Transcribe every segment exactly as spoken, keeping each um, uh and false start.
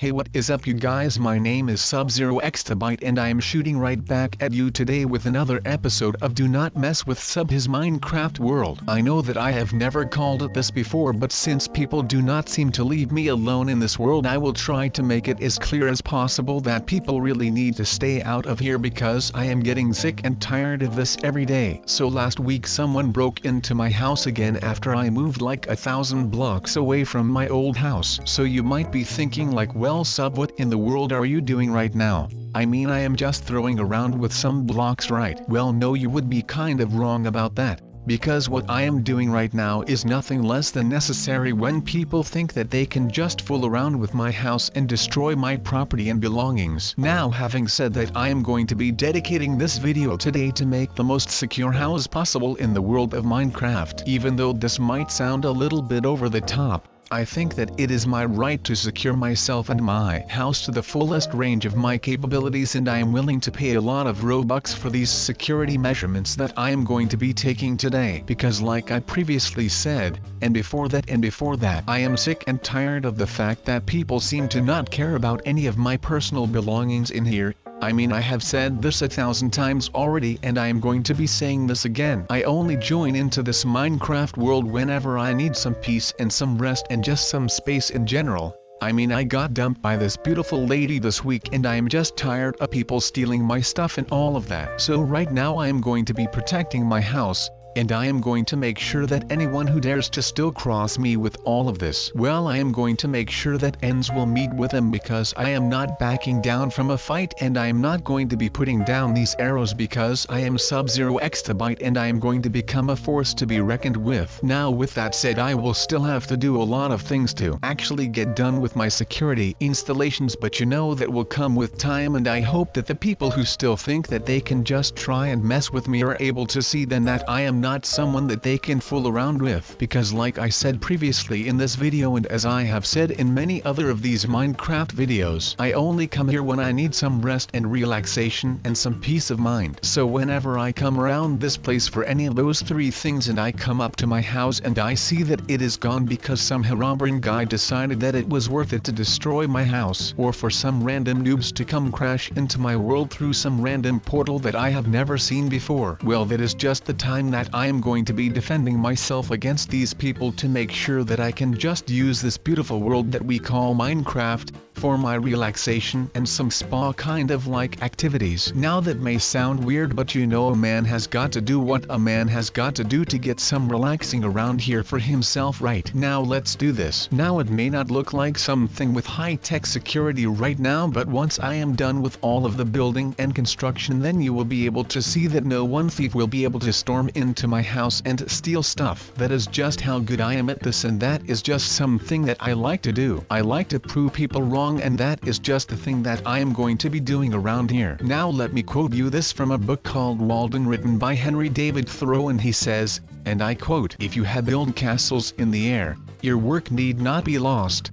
Hey, what is up you guys? My name is Sub Zero Extabyte and I am shooting right back at you today with another episode of Do Not Mess With Sub His Minecraft World. I know that I have never called it this before, but since people do not seem to leave me alone in this world, I will try to make it as clear as possible that people really need to stay out of here because I am getting sick and tired of this every day. So last week someone broke into my house again after I moved like a thousand blocks away from my old house. So you might be thinking like, well, Well, Sub, what in the world are you doing right now? I mean, I am just throwing around with some blocks, right? Well, no, you would be kind of wrong about that, because what I am doing right now is nothing less than necessary when people think that they can just fool around with my house and destroy my property and belongings. Now, having said that, I am going to be dedicating this video today to make the most secure house possible in the world of Minecraft. Even though this might sound a little bit over the top, I think that it is my right to secure myself and my house to the fullest range of my capabilities, and I am willing to pay a lot of Robux for these security measurements that I am going to be taking today, because like I previously said, and before that and before that, I am sick and tired of the fact that people seem to not care about any of my personal belongings in here. I mean, I have said this a thousand times already and I am going to be saying this again. I only join into this Minecraft world whenever I need some peace and some rest and just some space in general. I mean, I got dumped by this beautiful lady this week and I am just tired of people stealing my stuff and all of that. So right now I am going to be protecting my house, and I am going to make sure that anyone who dares to still cross me with all of this, well, I am going to make sure that ends will meet with them, because I am not backing down from a fight and I am not going to be putting down these arrows, because I am Sub-Zero Extabyte and I am going to become a force to be reckoned with. Now, with that said, I will still have to do a lot of things to actually get done with my security installations, but you know that will come with time, and I hope that the people who still think that they can just try and mess with me are able to see then that I am not someone that they can fool around with, because like I said previously in this video, and as I have said in many other of these Minecraft videos, I only come here when I need some rest and relaxation and some peace of mind. So whenever I come around this place for any of those three things and I come up to my house and I see that it is gone because some Herobrine guy decided that it was worth it to destroy my house, or for some random noobs to come crash into my world through some random portal that I have never seen before, well, that is just the time that I am going to be defending myself against these people to make sure that I can just use this beautiful world that we call Minecraft for my relaxation and some spa kind of like activities. Now, that may sound weird, but you know, a man has got to do what a man has got to do to get some relaxing around here for himself, right? Now let's do this. Now, it may not look like something with high-tech security right now, but once I am done with all of the building and construction, then you will be able to see that no one thief will be able to storm into to my house and steal stuff. That is just how good I am at this, and that is just something that I like to do. I like to prove people wrong, and that is just the thing that I am going to be doing around here. Now let me quote you this from a book called Walden, written by Henry David Thoreau, and he says, and I quote, "If you have built castles in the air, your work need not be lost.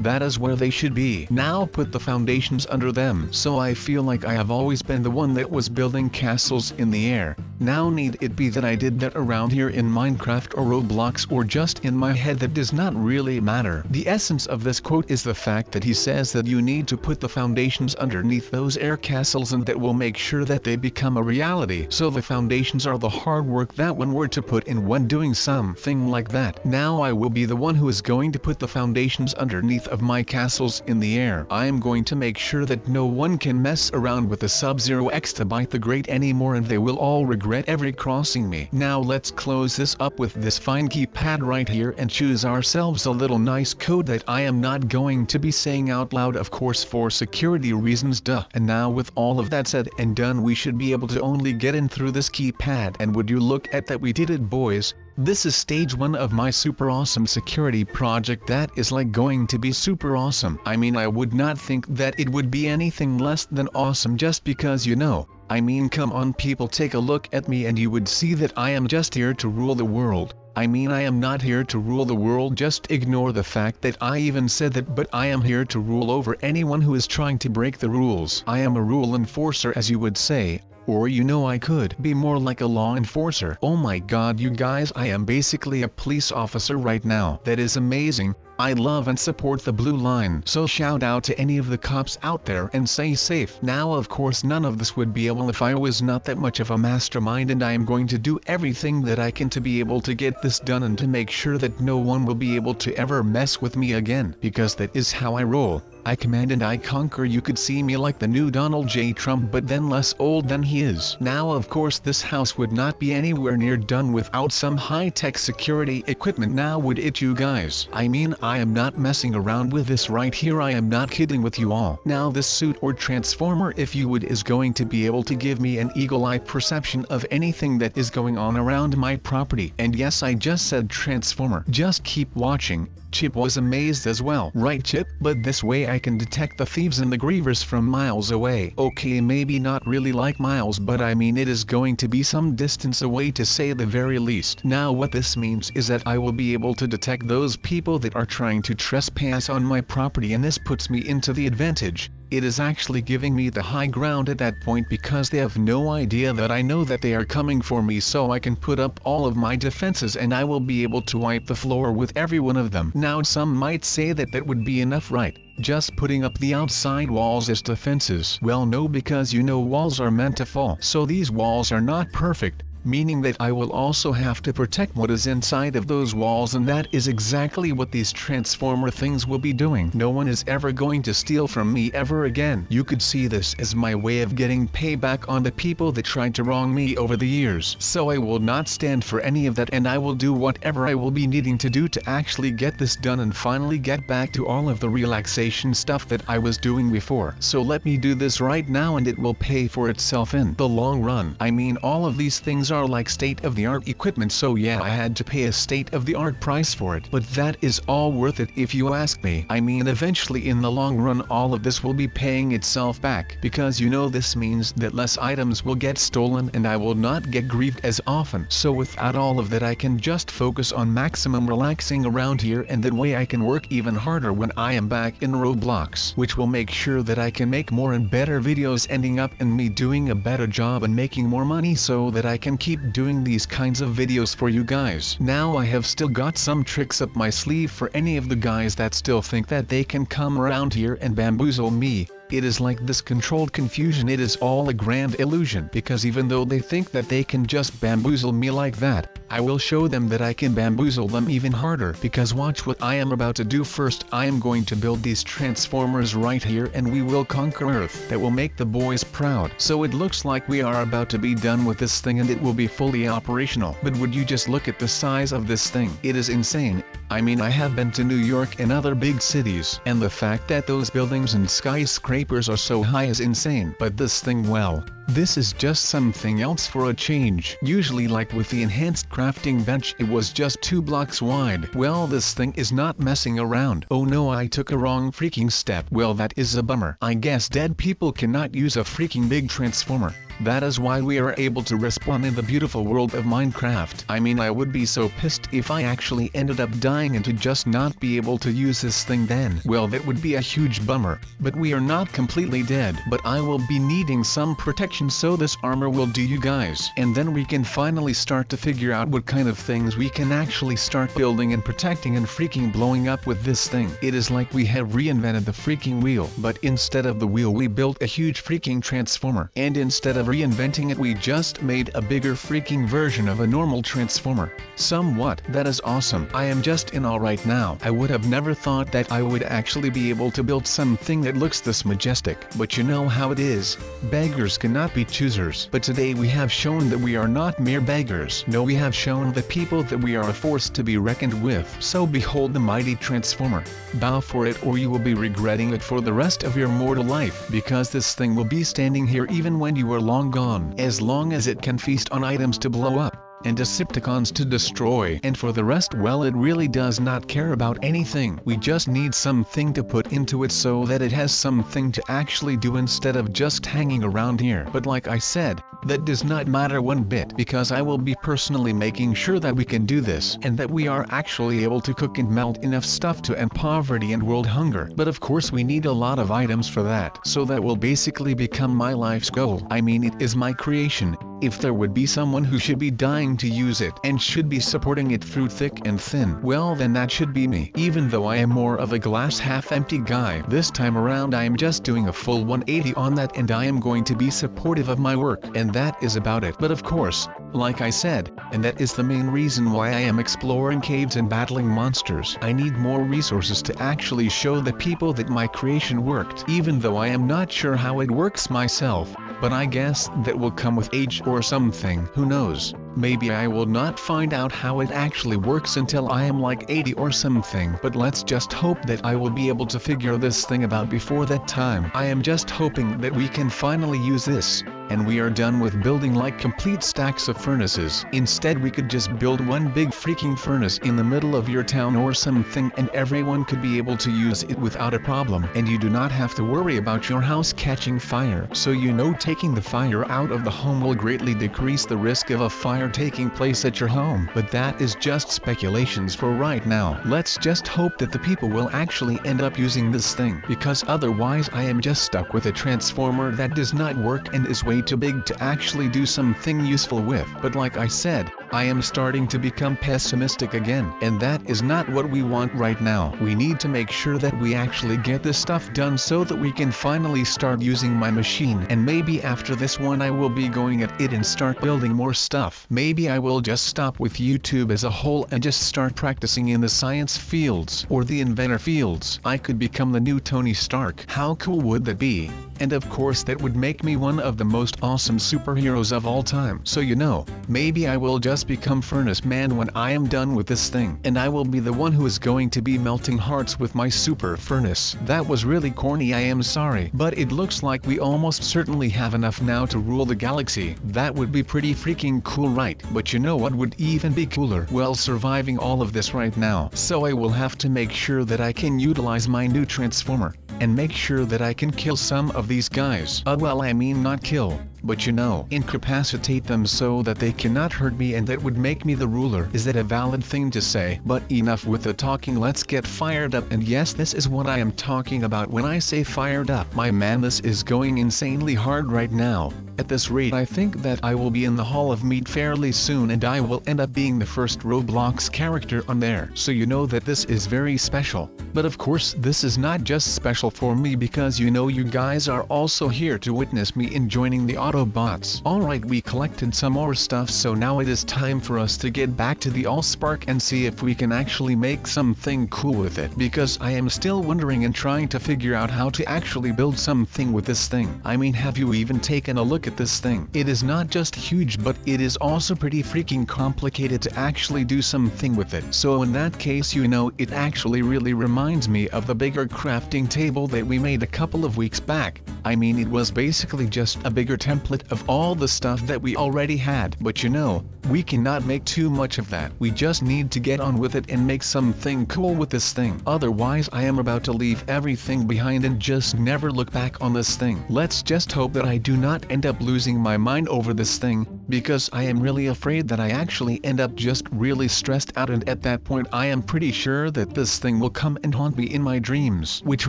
That is where they should be. Now put the foundations under them." So I feel like I have always been the one that was building castles in the air. Now, need it be that I did that around here in Minecraft or Roblox or just in my head? That does not really matter. The essence of this quote is the fact that he says that you need to put the foundations underneath those air castles, and that will make sure that they become a reality. So the foundations are the hard work that one were to put in when doing something like that. Now I will be the one who is going to put the foundations underneath of my castles in the air. I am going to make sure that no one can mess around with the Sub-Zero Extabyte the Great anymore, and they will all regret every crossing me. Now let's close this up with this fine keypad right here and choose ourselves a little nice code that I am not going to be saying out loud, of course, for security reasons, duh. And now, with all of that said and done, we should be able to only get in through this keypad, and would you look at that, we did it, boys. This is stage one of my super awesome security project that is like going to be super awesome. I mean, I would not think that it would be anything less than awesome, just because, you know, I mean, come on people, take a look at me and you would see that I am just here to rule the world. I mean, I am not here to rule the world, just ignore the fact that I even said that, but I am here to rule over anyone who is trying to break the rules. I am a rule enforcer, as you would say, or you know, I could be more like a law enforcer. Oh my god, you guys, I am basically a police officer right now. That is amazing. I love and support the blue line, so shout out to any of the cops out there and stay safe. Now of course none of this would be able if I was not that much of a mastermind, and I am going to do everything that I can to be able to get this done and to make sure that no one will be able to ever mess with me again, because that is how I roll. I command and I conquer. You could see me like the new Donald J Trump, but then less old than he is. Now of course this house would not be anywhere near done without some high-tech security equipment, now would it, you guys? I mean, I am not messing around with this right here, I am not kidding with you all. Now this suit or transformer, if you would, is going to be able to give me an eagle-eye perception of anything that is going on around my property. And yes, I just said transformer. Just keep watching. Chip was amazed as well. Right, Chip? But this way I can detect the thieves and the grievers from miles away. Okay, maybe not really like miles, but I mean it is going to be some distance away to say the very least. Now what this means is that I will be able to detect those people that are trying to trespass on my property, and this puts me into the advantage. It is actually giving me the high ground at that point, because they have no idea that I know that they are coming for me, so I can put up all of my defenses and I will be able to wipe the floor with every one of them. Now some might say that that would be enough, right? Just putting up the outside walls as defenses. Well no, because you know walls are meant to fall. So these walls are not perfect, meaning that I will also have to protect what is inside of those walls, and that is exactly what these transformer things will be doing. No one is ever going to steal from me ever again. You could see this as my way of getting payback on the people that tried to wrong me over the years. So I will not stand for any of that, and I will do whatever I will be needing to do to actually get this done and finally get back to all of the relaxation stuff that I was doing before. So let me do this right now and it will pay for itself in the long run. I mean, all of these things are are like state-of-the-art equipment, so yeah, I had to pay a state-of-the-art price for it, but that is all worth it if you ask me. I mean, eventually in the long run all of this will be paying itself back, because you know this means that less items will get stolen and I will not get grieved as often. So without all of that I can just focus on maximum relaxing around here, and that way I can work even harder when I am back in Roblox, which will make sure that I can make more and better videos, ending up in me doing a better job and making more money, so that I can keep keep doing these kinds of videos for you guys. Now I have still got some tricks up my sleeve for any of the guys that still think that they can come around here and bamboozle me. It is like this controlled confusion, it is all a grand illusion, because even though they think that they can just bamboozle me like that, I will show them that I can bamboozle them even harder, because watch what I am about to do. First I am going to build these transformers right here and we will conquer Earth. That will make the boys proud. So it looks like we are about to be done with this thing and it will be fully operational. But would you just look at the size of this thing? It is insane. I mean, I have been to New York and other big cities, and the fact that those buildings and skyscrapers are so high is insane. But this thing, well, this is just something else for a change. Usually like with the enhanced crafting bench, it was just two blocks wide. Well, this thing is not messing around. Oh no, I took a wrong freaking step. Well, that is a bummer. I guess dead people cannot use a freaking big transformer. That is why we are able to respawn in the beautiful world of Minecraft. I mean, I would be so pissed if I actually ended up dying and to just not be able to use this thing then. Well, that would be a huge bummer. But we are not completely dead. But I will be needing some protection, so this armor will do, you guys. And then we can finally start to figure out what kind of things we can actually start building and protecting and freaking blowing up with this thing. It is like we have reinvented the freaking wheel. But instead of the wheel we built a huge freaking transformer. And instead of reinventing it we just made a bigger freaking version of a normal transformer. Somewhat. That is awesome. I am just in awe right now. I would have never thought that I would actually be able to build something that looks this majestic. But you know how it is. Beggars cannot be choosers. But today we have shown that we are not mere beggars. No, we have shown the people that we are a force to be reckoned with. So behold the mighty transformer. Bow for it or you will be regretting it for the rest of your mortal life. Because this thing will be standing here even when you are long gone, as long as it can feast on items to blow up, and Decepticons to destroy, and for the rest, well, it really does not care about anything. We just need something to put into it so that it has something to actually do instead of just hanging around here. But like I said, That does not matter one bit, because I will be personally making sure that we can do this and that we are actually able to cook and melt enough stuff to end poverty and world hunger. But of course we need a lot of items for that. So that will basically become my life's goal. I mean, it is my creation. If there would be someone who should be dying to use it and should be supporting it through thick and thin, well then that should be me. Even though I am more of a glass half empty guy, this time around I am just doing a full one eighty on that, and I am going to be supportive of my work, and that is about it. But of course, like I said, and that is the main reason why I am exploring caves and battling monsters, I need more resources to actually show the people that my creation worked. Even though I am not sure how it works myself, but I guess that will come with age or something. Who knows? Maybe I will not find out how it actually works until I am like eighty or something. But let's just hope that I will be able to figure this thing out before that time. I am just hoping that we can finally use this, and we are done with building like complete stacks of furnaces. Instead we could just build one big freaking furnace in the middle of your town or something, and everyone could be able to use it without a problem. And you do not have to worry about your house catching fire. So you know, taking the fire out of the home will greatly decrease the risk of a fire taking place at your home. But that is just speculations for right now. Let's just hope that the people will actually end up using this thing, because otherwise I am just stuck with a transformer that does not work and is way too big to actually do something useful with. But like I said, I am starting to become pessimistic again, and that is not what we want right now. We need to make sure that we actually get this stuff done so that we can finally start using my machine. And maybe after this one I will be going at it and start building more stuff. Maybe I will just stop with YouTube as a whole and just start practicing in the science fields or the inventor fields. I could become the new Tony Stark. How cool would that be? And of course that would make me one of the most awesome superheroes of all time. So you know, maybe I will just become Furnace Man when I am done with this thing. And I will be the one who is going to be melting hearts with my super furnace. That was really corny, I am sorry. But it looks like we almost certainly have enough now to rule the galaxy. That would be pretty freaking cool, right? But you know what would even be cooler? Well, surviving all of this right now. So I will have to make sure that I can utilize my new transformer, and make sure that I can kill some of these guys. Uh, well, I mean not kill, but you know, incapacitate them so that they cannot hurt me, and that would make me the ruler. Is that a valid thing to say? But enough with the talking, let's get fired up. And yes, this is what I am talking about when I say fired up. My man, this is going insanely hard right now. At this rate I think that I will be in the Hall of Meat fairly soon, and I will end up being the first Roblox character on there. So you know that this is very special. But of course this is not just special for me, because you know you guys are also here to witness me in joining the Autobots. Alright, we collected some more stuff, so now it is time for us to get back to the AllSpark and see if we can actually make something cool with it. Because I am still wondering and trying to figure out how to actually build something with this thing. I mean, have you even taken a look at this thing? It is not just huge, but it is also pretty freaking complicated to actually do something with it. So in that case, you know, it actually really reminds me of the bigger crafting table that we made a couple of weeks back. I mean, it was basically just a bigger template of all the stuff that we already had. But you know, we cannot make too much of that. We just need to get on with it and make something cool with this thing. Otherwise I am about to leave everything behind and just never look back on this thing. Let's just hope that I do not end up losing my mind over this thing, because I am really afraid that I actually end up just really stressed out, and at that point I am pretty sure that this thing will come and haunt me in my dreams, which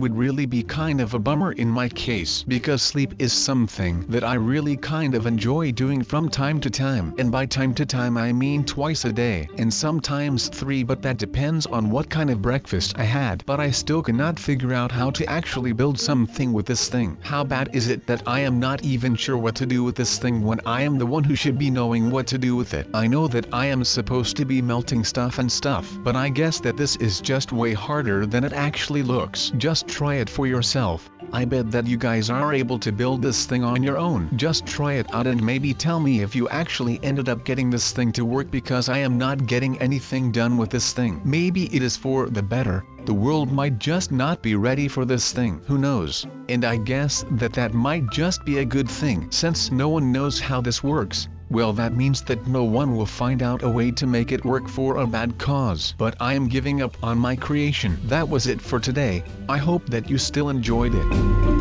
would really be kind of a bummer in my case, because sleep is something that I really kind of enjoy doing from time to time. And by time to time I mean twice a day, and sometimes three, but that depends on what kind of breakfast I had. But I still cannot figure out how to actually build something with this thing. How bad is it that I am not even sure what to do with this thing when I am the one who should be knowing what to do with it? I know that I am supposed to be melting stuff and stuff, but I guess that this is just way harder than it actually looks. Just try it for yourself. I bet that you guys are able to build this thing on your own. Just try it out and maybe tell me if you actually ended up getting this thing to work, because I am not getting anything done with this thing. Maybe it is for the better. The world might just not be ready for this thing. Who knows? And I guess that that might just be a good thing. Since no one knows how this works, well, that means that no one will find out a way to make it work for a bad cause. But I am giving up on my creation. That was it for today. I hope that you still enjoyed it.